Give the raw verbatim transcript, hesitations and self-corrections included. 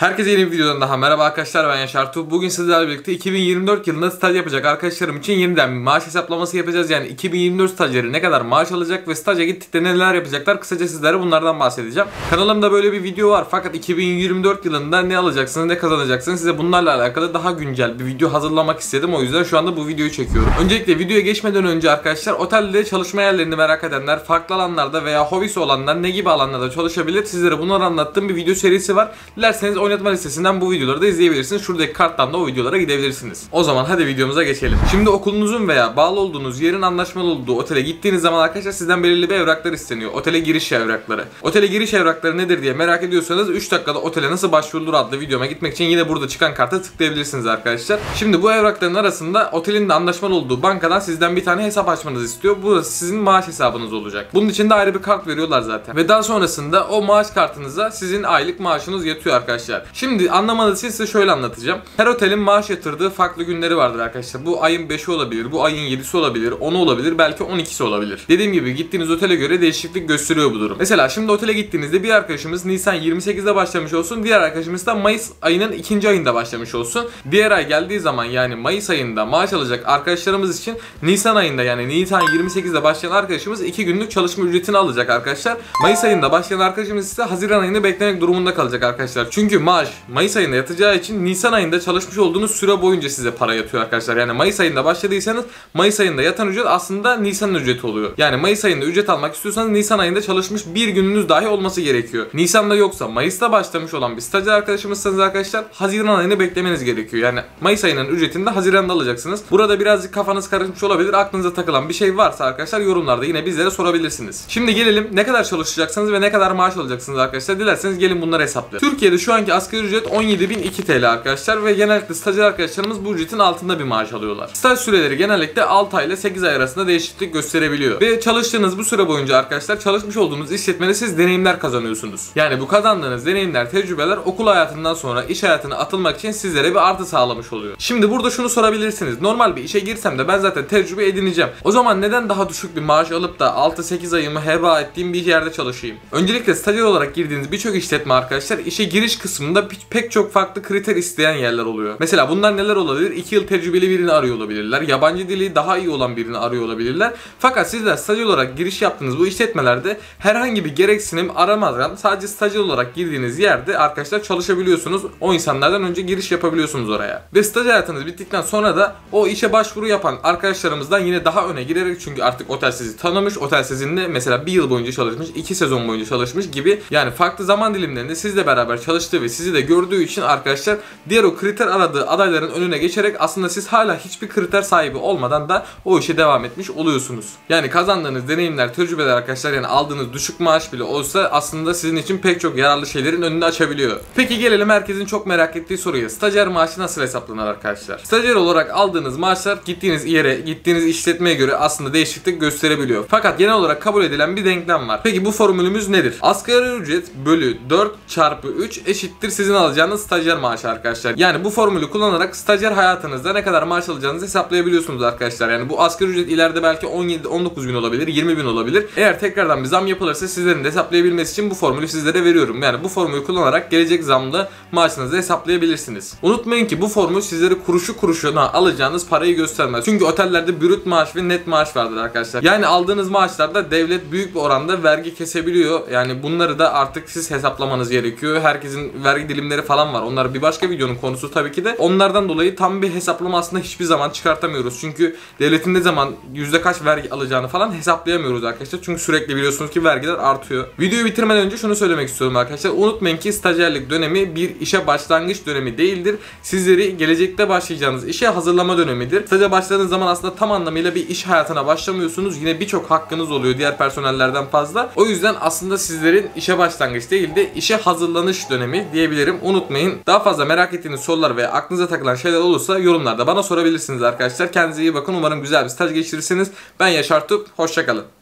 Herkese yeni bir videodan daha merhaba arkadaşlar, ben Yaşar Tuğ. Bugün sizlerle birlikte iki bin yirmi dört yılında staj yapacak arkadaşlarım için yeniden bir maaş hesaplaması yapacağız. Yani iki bin yirmi dört stajyeri ne kadar maaş alacak ve staja gittikte neler yapacaklar, kısaca sizlere bunlardan bahsedeceğim. Kanalımda böyle bir video var fakat iki bin yirmi dört yılında ne alacaksınız, ne kazanacaksınız, size bunlarla alakalı daha güncel bir video hazırlamak istedim. O yüzden şu anda bu videoyu çekiyorum. Öncelikle videoya geçmeden önce arkadaşlar, otelde çalışma yerlerini merak edenler, farklı alanlarda veya hobisi olanlar ne gibi alanlarda çalışabilir, sizlere bunları anlattığım bir video serisi var. Dilerseniz oynatma listesinden bu videoları da izleyebilirsiniz. Şuradaki karttan da o videolara gidebilirsiniz. O zaman hadi videomuza geçelim. Şimdi okulunuzun veya bağlı olduğunuz yerin anlaşmalı olduğu otele gittiğiniz zaman arkadaşlar sizden belirli bir evraklar isteniyor. Otele giriş evrakları. Otele giriş evrakları nedir diye merak ediyorsanız üç dakikada otele nasıl başvurulur adlı videoma gitmek için yine burada çıkan karta tıklayabilirsiniz arkadaşlar. Şimdi bu evrakların arasında otelin de anlaşmalı olduğu bankadan sizden bir tane hesap açmanızı istiyor. Bu sizin maaş hesabınız olacak. Bunun için de ayrı bir kart veriyorlar zaten. Ve daha sonrasında o maaş kartınıza sizin aylık maaşınız yatıyor arkadaşlar. Şimdi anlamanız için size şöyle anlatacağım. Her otelin maaş yatırdığı farklı günleri vardır arkadaşlar. Bu ayın beşi olabilir, bu ayın yedisi olabilir, onu olabilir, belki on ikisi olabilir. Dediğim gibi gittiğiniz otele göre değişiklik gösteriyor bu durum. Mesela şimdi otele gittiğinizde bir arkadaşımız Nisan yirmi sekizde başlamış olsun, diğer arkadaşımız da Mayıs ayının ikinci ayında başlamış olsun. Diğer ay geldiği zaman, yani Mayıs ayında maaş alacak arkadaşlarımız için Nisan ayında, yani Nisan yirmi sekizde başlayan arkadaşımız iki günlük çalışma ücretini alacak arkadaşlar. Mayıs ayında başlayan arkadaşımız ise Haziran ayını beklemek durumunda kalacak arkadaşlar. Çünkü maaş Mayıs ayında yatacağı için Nisan ayında çalışmış olduğunuz süre boyunca size para yatıyor arkadaşlar. Yani Mayıs ayında başladıysanız Mayıs ayında yatan ücret aslında Nisan'ın ücreti oluyor. Yani Mayıs ayında ücret almak istiyorsanız Nisan ayında çalışmış bir gününüz dahi olması gerekiyor. Nisan'da yoksa Mayıs'ta başlamış olan bir stajyer arkadaşımızsanız arkadaşlar Haziran ayını beklemeniz gerekiyor. Yani Mayıs ayının ücretini de Haziran'da alacaksınız. Burada birazcık kafanız karışmış olabilir. Aklınıza takılan bir şey varsa arkadaşlar yorumlarda yine bizlere sorabilirsiniz. Şimdi gelelim ne kadar çalışacaksınız ve ne kadar maaş alacaksınız arkadaşlar. Dilerseniz gelin bunları hesaplayalım. Türkiye'de şu anki asgari ücret on yedi bin iki TL arkadaşlar ve genellikle stajyer arkadaşlarımız bu ücretin altında bir maaş alıyorlar. Staj süreleri genellikle altı ay ile sekiz ay arasında değişiklik gösterebiliyor. Ve çalıştığınız bu süre boyunca arkadaşlar çalışmış olduğunuz işletmede siz deneyimler kazanıyorsunuz. Yani bu kazandığınız deneyimler, tecrübeler okul hayatından sonra iş hayatına atılmak için sizlere bir artı sağlamış oluyor. Şimdi burada şunu sorabilirsiniz. Normal bir işe girsem de ben zaten tecrübe edineceğim. O zaman neden daha düşük bir maaş alıp da altı sekiz ayımı heba ettiğim bir yerde çalışayım? Öncelikle stajyer olarak girdiğiniz birçok işletme arkadaşlar işe giriş kısmında pek çok farklı kriter isteyen yerler oluyor. Mesela bunlar neler olabilir? iki yıl tecrübeli birini arıyor olabilirler. Yabancı dili daha iyi olan birini arıyor olabilirler. Fakat sizler stajyer olarak giriş yaptığınız bu işletmelerde herhangi bir gereksinim aramadan sadece stajyer olarak girdiğiniz yerde arkadaşlar çalışabiliyorsunuz. O insanlardan önce giriş yapabiliyorsunuz oraya. Ve staj hayatınız bittikten sonra da o işe başvuru yapan arkadaşlarımızdan yine daha öne girerek, çünkü artık otel sizi tanımış. Otel sizinle mesela bir yıl boyunca çalışmış, iki sezon boyunca çalışmış gibi, yani farklı zaman dilimlerinde sizle beraber çalıştığı ve sizi de gördüğü için arkadaşlar diğer o kriter aradığı adayların önüne geçerek aslında siz hala hiçbir kriter sahibi olmadan da o işe devam etmiş oluyorsunuz. Yani kazandığınız deneyimler, tecrübeler arkadaşlar, yani aldığınız düşük maaş bile olsa aslında sizin için pek çok yararlı şeylerin önünü açabiliyor. Peki gelelim herkesin çok merak ettiği soruya. Stajyer maaşı nasıl hesaplanır arkadaşlar? Stajyer olarak aldığınız maaşlar gittiğiniz yere, gittiğiniz işletmeye göre aslında değişiklik gösterebiliyor. Fakat genel olarak kabul edilen bir denklem var. Peki bu formülümüz nedir? Asgari ücret bölü dört çarpı üç eşittir sizin alacağınız stajyer maaşı arkadaşlar. Yani bu formülü kullanarak stajyer hayatınızda ne kadar maaş alacağınızı hesaplayabiliyorsunuz arkadaşlar. Yani bu asgari ücret ileride belki on yedi on dokuz bin olabilir, yirmi bin olabilir. Eğer tekrardan bir zam yapılırsa sizlerin de hesaplayabilmesi için bu formülü sizlere veriyorum. Yani bu formülü kullanarak gelecek zamlı maaşınızı hesaplayabilirsiniz. Unutmayın ki bu formül sizlere kuruşu kuruşuna alacağınız parayı göstermez. Çünkü otellerde brüt maaş ve net maaş vardır arkadaşlar. Yani aldığınız maaşlarda devlet büyük bir oranda vergi kesebiliyor. Yani bunları da artık siz hesaplamanız gerekiyor. Herkesin vergi dilimi falan var. Onlar bir başka videonun konusu tabii ki de. Onlardan dolayı tam bir hesaplama aslında hiçbir zaman çıkartamıyoruz. Çünkü devletin ne zaman yüzde kaç vergi alacağını falan hesaplayamıyoruz arkadaşlar. Çünkü sürekli biliyorsunuz ki vergiler artıyor. Videoyu bitirmeden önce şunu söylemek istiyorum arkadaşlar. Unutmayın ki stajyerlik dönemi bir işe başlangıç dönemi değildir. Sizleri gelecekte başlayacağınız işe hazırlama dönemidir. Staja başladığınız zaman aslında tam anlamıyla bir iş hayatına başlamıyorsunuz. Yine birçok hakkınız oluyor diğer personellerden fazla. O yüzden aslında sizlerin işe başlangıç değil de işe hazırlanış dönemi diyebilirim. Unutmayın. Daha fazla merak ettiğiniz sorular veya aklınıza takılan şeyler olursa yorumlarda bana sorabilirsiniz arkadaşlar. Kendinize iyi bakın. Umarım güzel bir staj geçirirsiniz. Ben Yaşar Tuğ. Hoşça kalın.